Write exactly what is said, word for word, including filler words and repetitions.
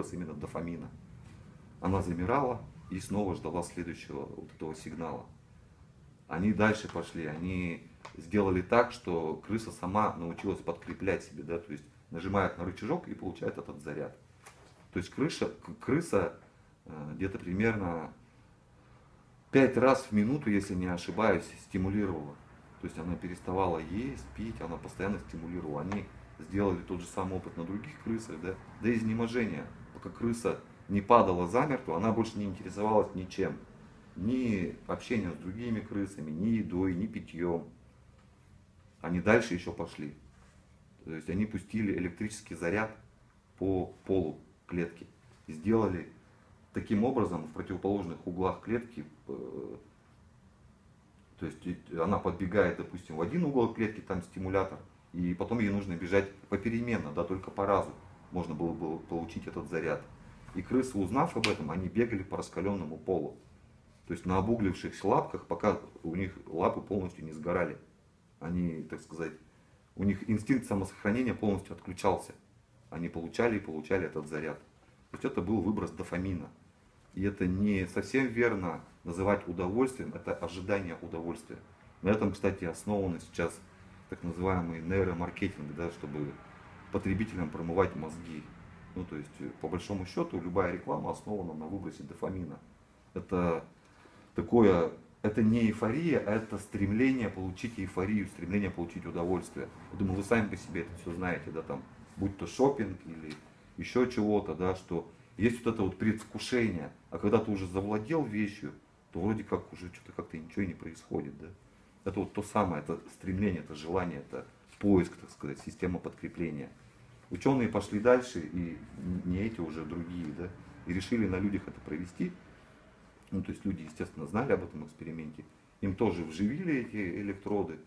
образ именно дофамина. Она замирала и снова ждала следующего вот этого сигнала. Они дальше пошли, они сделали так, что крыса сама научилась подкреплять себе, да, то есть нажимает на рычажок и получает этот заряд. То есть крыша, крыса где-то примерно пять раз в минуту, если не ошибаюсь, стимулировала. То есть она переставала есть, пить, она постоянно стимулировала. Они сделали тот же самый опыт на других крысах, да, до изнеможения. Пока крыса не падала замертво, она больше не интересовалась ничем. Ни общением с другими крысами, ни едой, ни питьем. Они дальше еще пошли. То есть они пустили электрический заряд по полу клетки. И сделали таким образом в противоположных углах клетки. То есть она подбегает, допустим, в один угол клетки, там стимулятор. И потом ей нужно бежать попеременно, да, только по разу можно было бы получить этот заряд. И крысы, узнав об этом, они бегали по раскаленному полу. То есть на обуглившихся лапках, пока у них лапы полностью не сгорали. Они, так сказать, у них инстинкт самосохранения полностью отключался. Они получали и получали этот заряд. То есть это был выброс дофамина. И это не совсем верно называть удовольствием, это ожидание удовольствия. На этом, кстати, основаны сейчас так называемый нейромаркетинг, да, чтобы потребителям промывать мозги. Ну, то есть, по большому счету, любая реклама основана на выбросе дофамина. Это такое, это не эйфория, а это стремление получить эйфорию, стремление получить удовольствие. Я думаю, вы сами по себе это все знаете, да, там, будь то шопинг или еще чего-то, да, что есть вот это вот предвкушение, а когда ты уже завладел вещью, то вроде как уже что-то как-то ничего и не происходит, да. Это вот то самое, это стремление, это желание, это поиск, так сказать, система подкрепления. Ученые пошли дальше, и не эти уже, другие, да, и решили на людях это провести. Ну, то есть люди, естественно, знали об этом эксперименте. Им тоже вживили эти электроды,